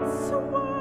That's why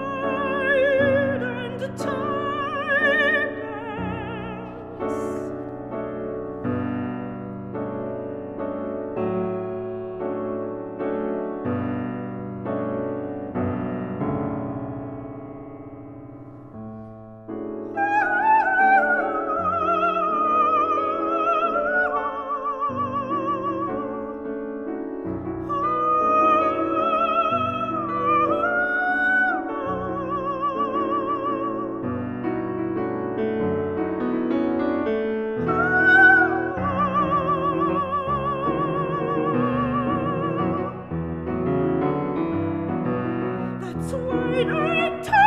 I